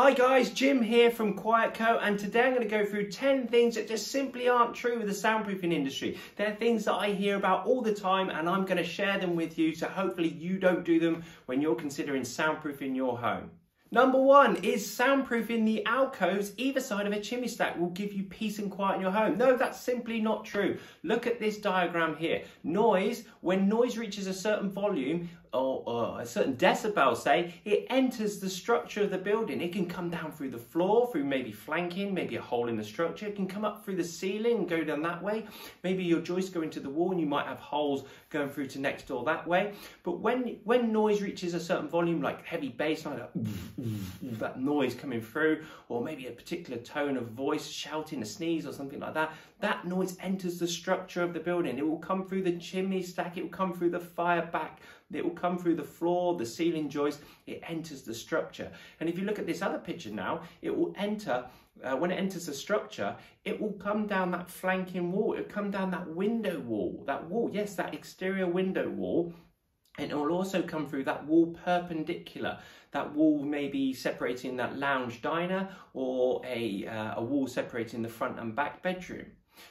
Hi guys, Jim here from QuietCo, and today I'm going to go through 10 things that just simply aren't true with the soundproofing industry. They're things that I hear about all the time and I'm going to share them with you, so hopefully you don't do them when you're considering soundproofing your home. Number one is soundproofing the alcoves either side of a chimney stack will give you peace and quiet in your home. No, that's simply not true. Look at this diagram here. Noise, when noise reaches a certain volume or a certain decibel, say, it enters the structure of the building. It can come down through the floor, through maybe flanking, maybe a hole in the structure. It can come up through the ceiling and go down that way. Maybe your joists go into the wall and you might have holes going through to next door that way. But when noise reaches a certain volume, like heavy bass, like that noise coming through, or maybe a particular tone of voice, shouting, a sneeze or something like that, that noise enters the structure of the building. It will come through the chimney stack, it will come through the fire back, it will come through the floor, the ceiling joists, it enters the structure. And if you look at this other picture now, it will enter, when it enters the structure, it will come down that flanking wall, it will come down that window wall, yes, that exterior window wall, and it will also come through that wall perpendicular, that wall maybe separating that lounge diner or a wall separating the front and back bedroom.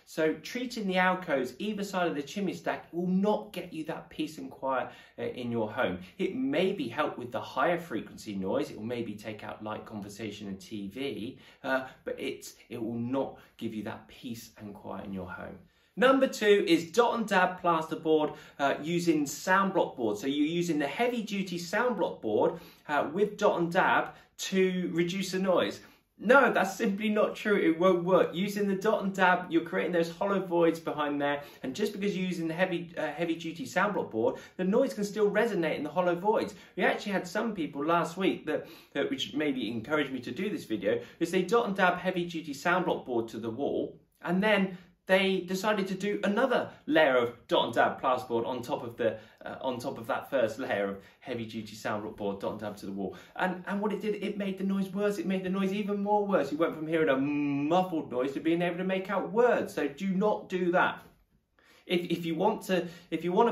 So treating the alcoves either side of the chimney stack will not get you that peace and quiet in your home. It may be help with the higher frequency noise, it will maybe take out light, conversation and TV, but it will not give you that peace and quiet in your home. Number two is dot and dab plasterboard using sound block board. So you're using the heavy duty sound block board with dot and dab to reduce the noise. No, that's simply not true. It won't work. Using the dot and dab, you're creating those hollow voids behind there. And just because you're using the heavy duty sound block board, the noise can still resonate in the hollow voids. We actually had some people last week which maybe encouraged me to do this video, is they dot and dab heavy duty sound block board to the wall, and then they decided to do another layer of dot and dab plasterboard on top of the that first layer of heavy duty sound block board dot and dab to the wall, and what it did, it made the noise worse. It made the noise even more worse. You went from hearing a muffled noise to being able to make out words. So do not do that. If you want to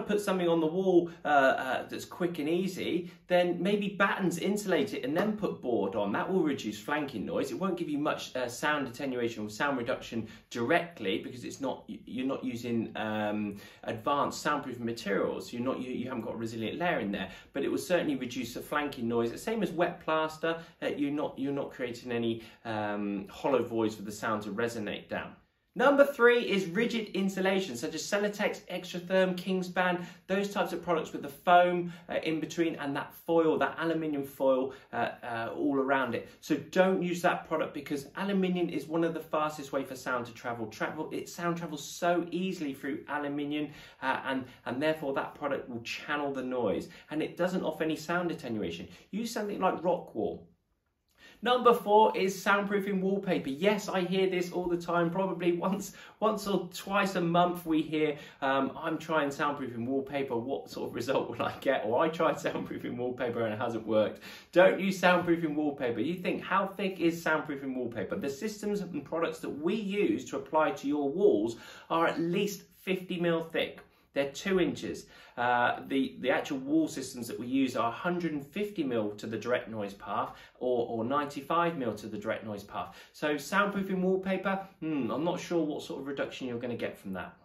put something on the wall that's quick and easy, then maybe battens, insulate it, and then put board on. That will reduce flanking noise. It won't give you much sound attenuation or sound reduction directly, because it's not, you're not using advanced soundproof materials. You're not, you haven't got a resilient layer in there. But it will certainly reduce the flanking noise. The same as wet plaster. You're not creating any hollow voids for the sound to resonate down. Number three is rigid insulation, such as Celotex, ExtraTherm, Kingspan, those types of products with the foam in between and that foil, that aluminium foil all around it. So don't use that product, because aluminium is one of the fastest way for sound to travel. Sound travels so easily through aluminium and therefore that product will channel the noise and it doesn't offer any sound attenuation. Use something like Rockwool. Number four is soundproofing wallpaper. Yes, I hear this all the time. Probably once or twice a month we hear, I'm trying soundproofing wallpaper, what sort of result will I get? Or I tried soundproofing wallpaper and it hasn't worked. Don't use soundproofing wallpaper. You think, how thick is soundproofing wallpaper? The systems and products that we use to apply to your walls are at least 50mm thick. They're 2 inches. The actual wall systems that we use are 150mm to the direct noise path or 95mm to the direct noise path. So soundproofing wallpaper, I'm not sure what sort of reduction you're going to get from that.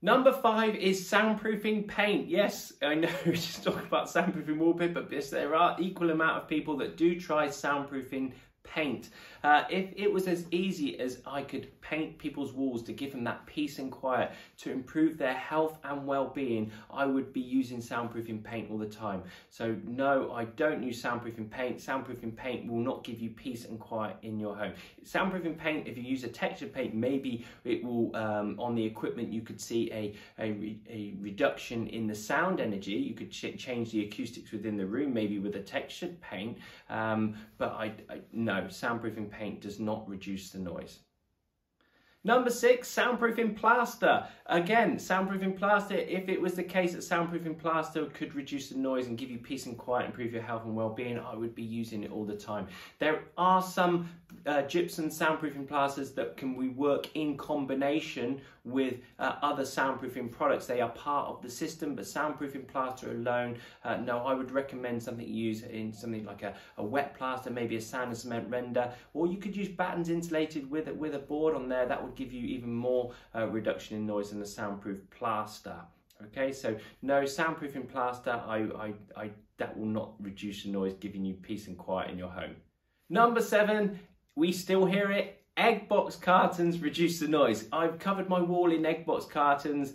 Number five is soundproofing paint. Yes, I know we just talk about soundproofing wallpaper, but there are equal amount of people that do try soundproofing paint. If it was as easy as I could paint people's walls to give them that peace and quiet, to improve their health and well-being, I would be using soundproofing paint all the time. So no, I don't use soundproofing paint. Soundproofing paint will not give you peace and quiet in your home. Soundproofing paint, if you use a textured paint, maybe it will, on the equipment, you could see a reduction in the sound energy. You could change the acoustics within the room, maybe with a textured paint, but no, soundproofing paint does not reduce the noise. Number six, soundproofing plaster. Again, soundproofing plaster, if it was the case that soundproofing plaster could reduce the noise and give you peace and quiet, improve your health and well-being, I would be using it all the time. There are some gypsum soundproofing plasters that can we work in combination with other soundproofing products. They are part of the system, but soundproofing plaster alone, no, I would recommend something you use in something like a wet plaster, maybe a sand and cement render, or you could use battens insulated with a board on there. That would give you even more reduction in noise than the soundproof plaster. Okay, so no, soundproofing plaster, that will not reduce the noise, giving you peace and quiet in your home. Number 7, we still hear it. Egg box cartons reduce the noise. I've covered my wall in egg box cartons.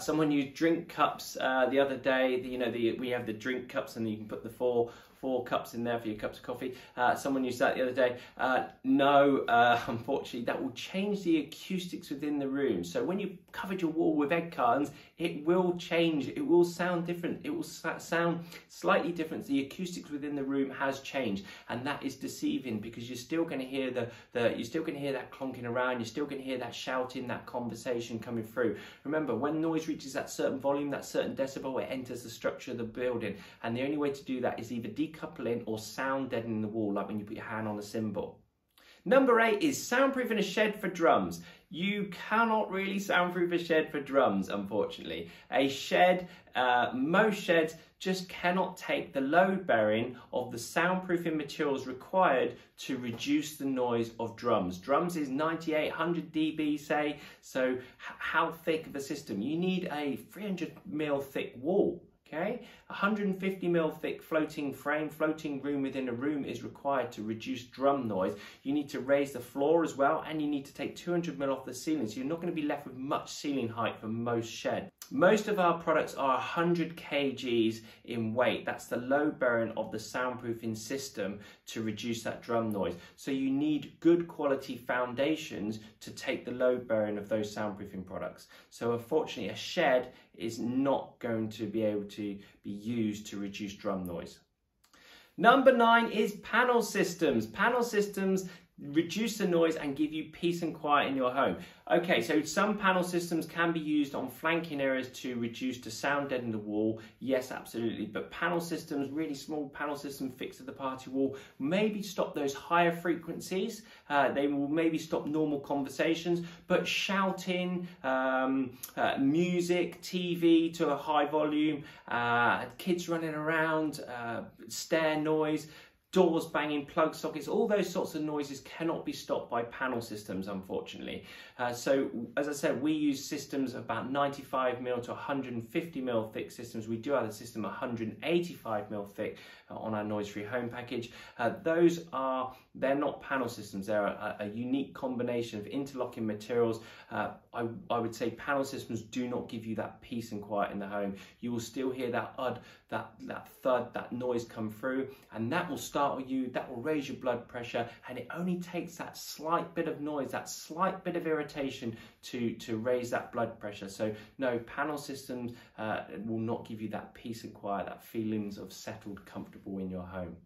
Someone used drink cups the other day. We have the drink cups, and you can put the four cups in there for your cups of coffee. Someone used that the other day. No, unfortunately, that will change the acoustics within the room. So when you've covered your wall with egg cartons, it will change. It will sound different. It will sound slightly different. The acoustics within the room has changed, and that is deceiving, because you're still going to hear you're still going to hear that clonking around. You're still going to hear that shouting, that conversation coming through. Remember, when noise reaches that certain volume, that certain decibel, it enters the structure of the building, and the only way to do that is either decoupling or sound deadening the wall, like when you put your hand on a cymbal. Number 8 is soundproofing a shed for drums. You cannot really soundproof a shed for drums, unfortunately. A shed, most sheds just cannot take the load bearing of the soundproofing materials required to reduce the noise of drums. Drums is 9800 dB, say, so how thick of a system? You need a 300mm thick wall. Okay, 150mm thick floating frame, floating room within a room is required to reduce drum noise. You need to raise the floor as well, and you need to take 200mm off the ceiling, so you're not going to be left with much ceiling height for most sheds. Most of our products are 100 kgs in weight. That's the load bearing of the soundproofing system to reduce that drum noise. So you need good quality foundations to take the load bearing of those soundproofing products. So unfortunately, a shed is not going to be able to be used to reduce drum noise. Number 9 is panel systems. Panel systems reduce the noise and give you peace and quiet in your home. Okay, so some panel systems can be used on flanking areas to reduce the sound deaden the wall. Yes, absolutely. But panel systems, really small panel systems fixed to the party wall, maybe stop those higher frequencies. They will maybe stop normal conversations, but shouting, music, TV to a high volume, kids running around, stair noise, doors banging, plug sockets, all those sorts of noises cannot be stopped by panel systems, unfortunately. So as I said, we use systems about 95mm to 150mm thick systems. We do have a system 185mm thick on our Noise Free Home package. They're not panel systems, they're a unique combination of interlocking materials. I would say panel systems do not give you that peace and quiet in the home. You will still hear that that thud, that noise come through, and that will startle you, that will raise your blood pressure, and it only takes that slight bit of noise, that slight bit of irritation to raise that blood pressure. So no, panel systems will not give you that peace and quiet, that feelings of settled, comfortable in your home.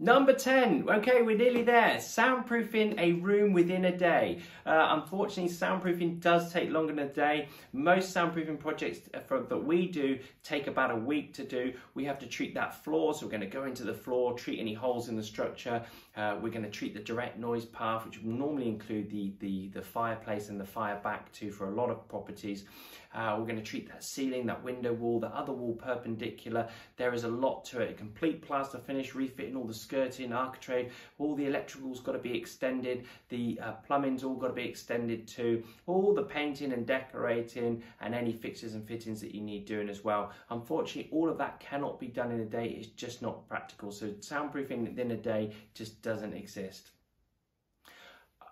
Number 10, okay, we're nearly there. Soundproofing a room within a day. Unfortunately, soundproofing does take longer than a day. Most soundproofing projects that we do take about a week to do. We have to treat that floor, so we're going to go into the floor, treat any holes in the structure. We're going to treat the direct noise path, which will normally include the fireplace and the fire back too for a lot of properties. We're going to treat that ceiling, that window wall, the other wall perpendicular. There is a lot to it. A complete plaster finish, refitting all the skirting, architrave, all the electrical's got to be extended, the plumbing's all got to be extended too, all the painting and decorating and any fixtures and fittings that you need doing as well. Unfortunately, all of that cannot be done in a day. It's just not practical. So soundproofing within a day just doesn't exist.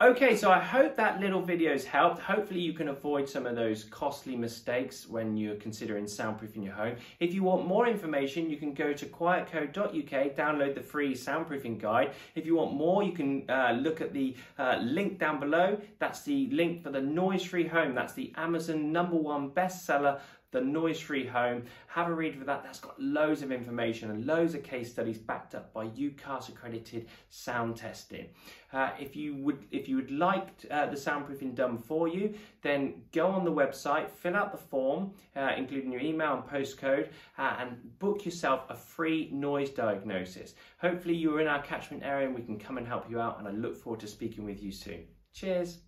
Okay, so I hope that little video's helped. Hopefully you can avoid some of those costly mistakes when you're considering soundproofing your home. If you want more information, you can go to quietco.uk, download the free soundproofing guide. If you want more, you can look at the link down below. That's the link for the Noise Free Home. That's the Amazon #1 bestseller The Noise Free Home. Have a read for that. That's got loads of information and loads of case studies backed up by UCAS accredited sound testing. If you would like the soundproofing done for you, then go on the website, fill out the form, including your email and postcode, and book yourself a free noise diagnosis. Hopefully you're in our catchment area and we can come and help you out, and I look forward to speaking with you soon. Cheers.